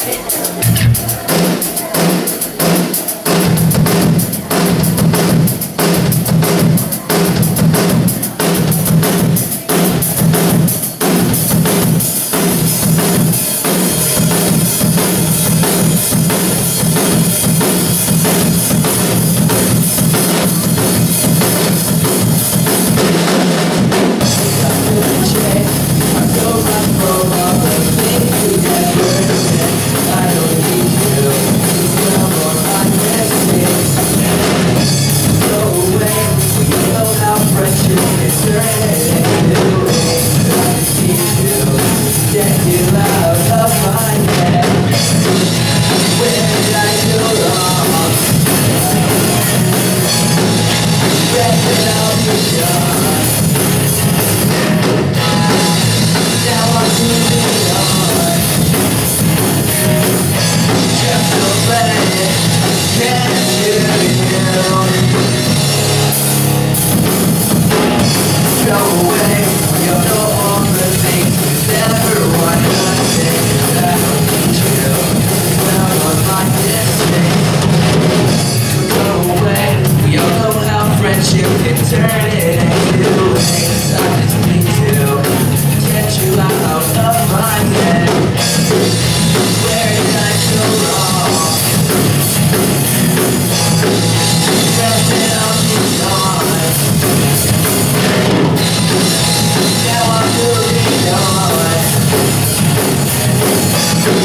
Just to let it get to you.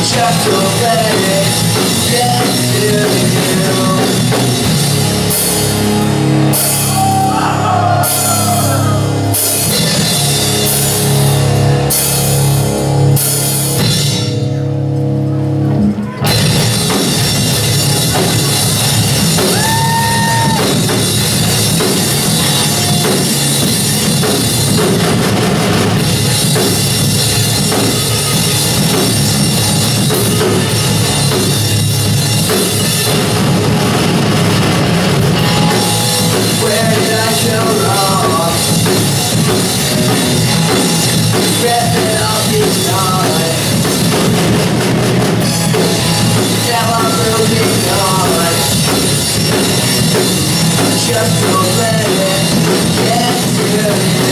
Just to let it get to you.